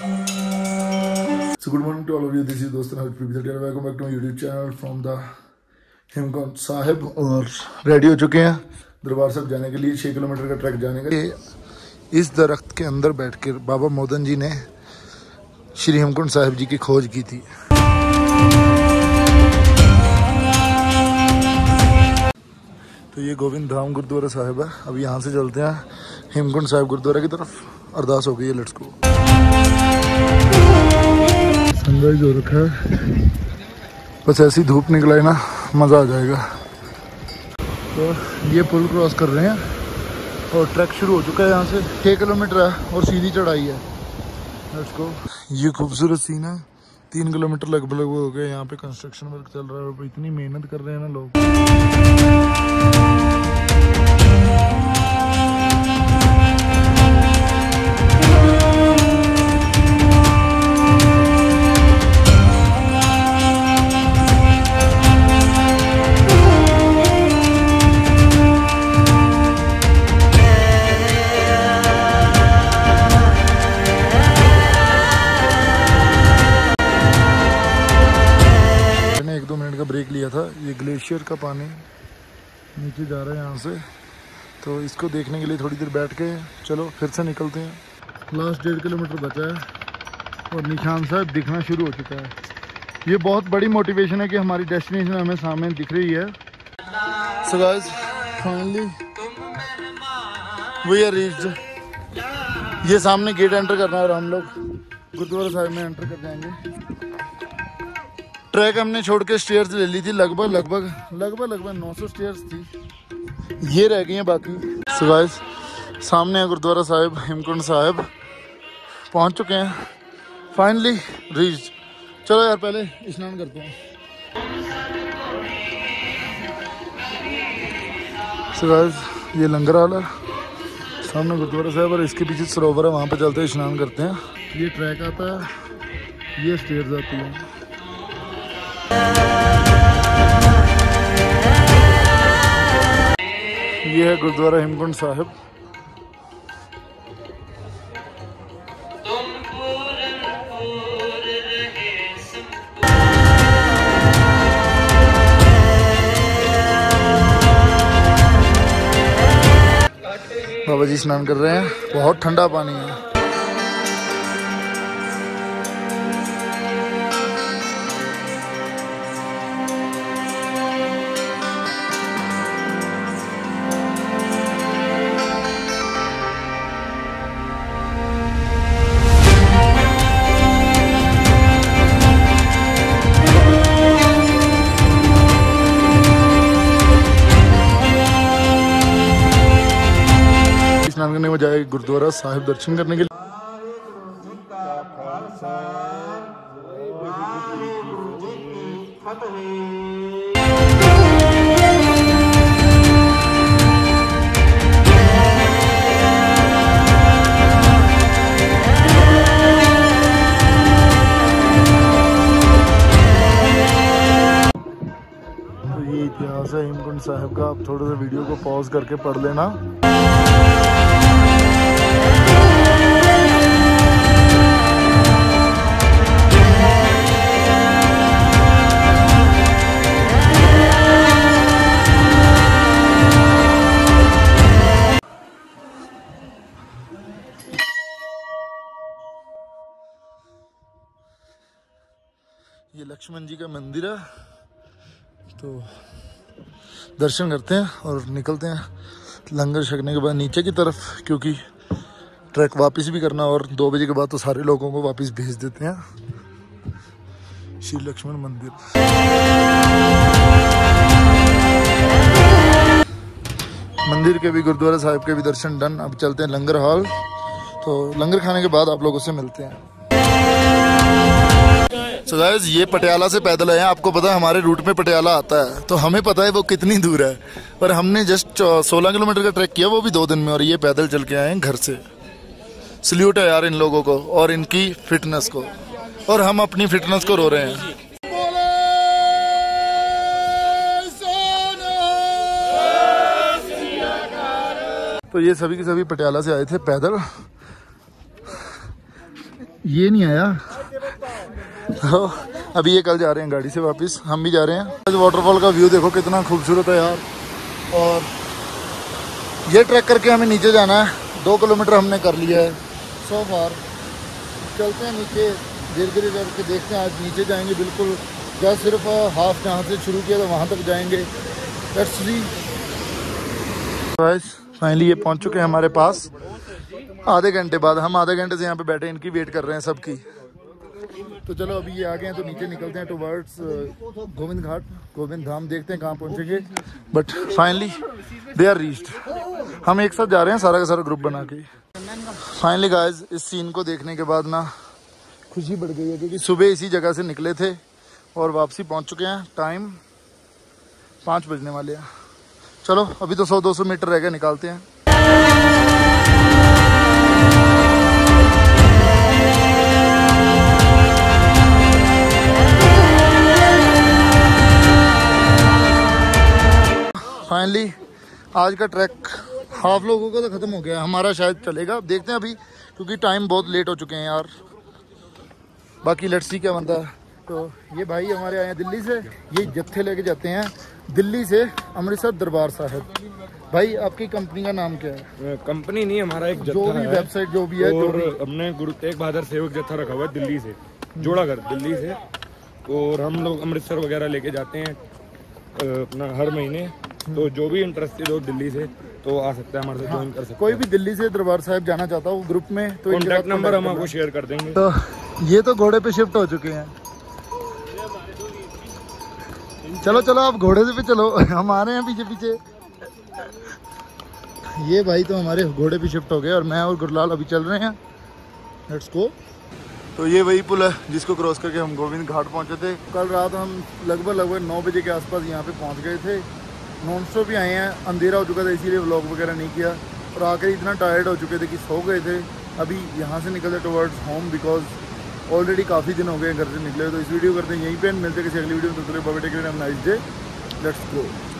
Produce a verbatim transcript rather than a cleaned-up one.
So good morning to all of you. This is Dostan Haj Patiala. Welcome back to my YouTube channel from the Hemkunt Sahib और ready हो चुके हैं दरबार साहब जाने के लिए छः किलोमीटर का ट्रैक जाने के लिए। इस दरख्त के अंदर बैठकर बाबा मोदन जी ने श्री हेमकुंड साहिब जी की खोज की थी। तो ये गोविंद धाम गुरुद्वारा साहिब है। अब यहाँ से चलते हैं हेमकुंड साहिब गुरुद्वारा की तरफ। अरदास हो गई है, लेट्स गो। सनराइज हो रखा है, बस ऐसी धूप निकलाए ना मज़ा आ जाएगा। तो ये पुल क्रॉस कर रहे हैं और ट्रैक शुरू हो चुका है। यहाँ से छः किलोमीटर है और सीधी चढ़ाई है। इसको ये खूबसूरत सीन है। तीन किलोमीटर लगभग हो गए। यहाँ पे कंस्ट्रक्शन वर्क चल रहा है और इतनी मेहनत कर रहे हैं ना ब्रेक लिया था। ये ग्लेशियर का पानी नीचे जा रहा है यहाँ से, तो इसको देखने के लिए थोड़ी देर बैठ के चलो फिर से निकलते हैं। लास्ट डेढ़ किलोमीटर बचा है और निशान साहब दिखना शुरू हो चुका है। ये बहुत बड़ी मोटिवेशन है कि हमारी डेस्टिनेशन हमें सामने दिख रही है। So guys finally we are reached. ये सामने गेट एंटर करना है और हम लोग गुरुद्वारा साहिब में एंटर कर जाएंगे। ट्रैक हमने छोड़ के स्टेयर्स ले ली थी, लगभग लगभग लगभग लगभग नौ सौ स्टेयर्स थी, ये रह गई हैं बाकी। सो गाइस सामने है गुरुद्वारा साहिब हेमकुंड साहिब, पहुंच चुके हैं फाइनली रीच। चलो यार पहले स्नान करते हैं। सो गाइस ये लंगर वाला सामने गुरुद्वारा साहिब और इसके पीछे सरोवर है, वहाँ पर चलते हैं स्नान करते हैं। ये ट्रैक आता है, ये स्टेयर्स आती है। ये है गुरुद्वारा हेमकुंड साहिब। बाबा जी स्नान कर रहे हैं, बहुत ठंडा पानी है। स्नान करने में जाए गुरुद्वारा साहिब दर्शन करने के लिए। तो ये इतिहास है हेमकुंड साहिब का। आप थोड़ा सा वीडियो को पॉज करके पढ़ लेना। ये लक्ष्मण जी का मंदिर है। तो दर्शन करते हैं और निकलते हैं लंगर छकने के बाद नीचे की तरफ, क्योंकि ट्रैक वापस भी करना और दो बजे के बाद तो सारे लोगों को वापस भेज देते हैं श्री लक्ष्मण मंदिर। मंदिर के भी गुरुद्वारा साहिब के भी दर्शन डन। अब चलते हैं लंगर हॉल, तो लंगर खाने के बाद आप लोगों से मिलते हैं। So guys, ये पटियाला से पैदल आए हैं। आपको पता है हमारे रूट में पटियाला आता है, तो हमें पता है वो कितनी दूर है, पर हमने जस्ट सोलह किलोमीटर का ट्रैक किया, वो भी दो दिन में, और ये पैदल चल के आए हैं घर से। सल्यूट है यार इन लोगों को और इनकी फिटनेस को, और हम अपनी फिटनेस को रो रहे हैं। तो ये सभी के सभी पटियाला से आए थे पैदल। ये नहीं आया। तो अभी ये कल जा रहे हैं गाड़ी से वापस, हम भी जा रहे हैं। आज वाटरफॉल का व्यू देखो कितना खूबसूरत है यार। और ये ट्रैक करके हमें नीचे जाना है, दो किलोमीटर हमने कर लिया है सो फार। चलते हैं नीचे धीरे धीरे करके, देखते हैं आज नीचे जाएंगे बिल्कुल जहाँ सिर्फ हाफ जहाँ से शुरू किया था वहाँ तक जाएंगे। फाइनली ये पहुँच चुके हैं हमारे पास आधे घंटे बाद। हम आधे घंटे से यहाँ पे बैठे इनकी वेट कर रहे हैं सबकी। तो चलो अभी ये आ गए हैं तो नीचे निकलते हैं टुवर्ड्स गोविंद घाट, गोविंद धाम, देखते हैं कहाँ पहुँचेंगे। But finally they are reached. हम एक साथ जा रहे हैं सारा का सारा ग्रुप बना के। फाइनली गाइज इस सीन को देखने के बाद ना खुशी बढ़ गई है, क्योंकि सुबह इसी जगह से निकले थे और वापसी पहुंच चुके हैं। टाइम पाँच बजने वाले हैं। चलो अभी तो सौ दो सौ मीटर रह गए, निकालते हैं। फाइनली आज का ट्रैक हाफ लोगों का तो ख़त्म हो गया, हमारा शायद चलेगा, देखते हैं अभी क्योंकि टाइम बहुत लेट हो चुके हैं यार। बाकी लेट्स सी क्या बनता है। तो ये भाई हमारे आए हैं दिल्ली से, ये जत्थे लेके जाते हैं दिल्ली से अमृतसर दरबार साहब। भाई आपकी कंपनी का नाम क्या है? कंपनी नहीं, हमारा एक जत्था है, वेबसाइट जो भी है। और हमने गुरु तेग बहादुर सेवक जत्था रखा हुआ है दिल्ली से, जोड़ाघर दिल्ली से। और हम लोग अमृतसर वगैरह लेके जाते हैं अपना हर महीने। तो जो भी इंटरेस्टेड हो दिल्ली से तो आ सकता है हमारे साथ, ज्वाइन कर सकता है। कोई भी दिल्ली से दरबार साहब जाना चाहता हो ग्रुप में तो कॉन्टैक्ट नंबर हम आपको शेयर कर देंगे। तो ये तो घोड़े पे शिफ्ट हो चुके हैं। चलो चलो आप घोड़े से भी चलो, हम आ रहे हैं पीछे पीछे। ये भाई तो हमारे घोड़े पे शिफ्ट हो गए और मैं और गुरलाल अभी चल रहे हैं। Let's go. तो ये वही पुल है जिसको क्रॉस करके हम गोविंद घाट पहुंचे थे। कल रात हम लगभग लगभग नौ बजे के आसपास यहाँ पे पहुँच गए थे। नॉन स्टॉप भी आए हैं, अंधेरा हो चुका था इसीलिए व्लॉग वगैरह नहीं किया। और आकर इतना टायर्ड हो चुके थे कि सो गए थे। अभी यहाँ से निकले टुवर्ड्स होम, बिकॉज ऑलरेडी काफ़ी दिन हो गए घर से निकले। तो इस वीडियो करते हैं यहीं पे, मिलते हैं किसी अगली वीडियो में। तो bye take care, nice day, let's go.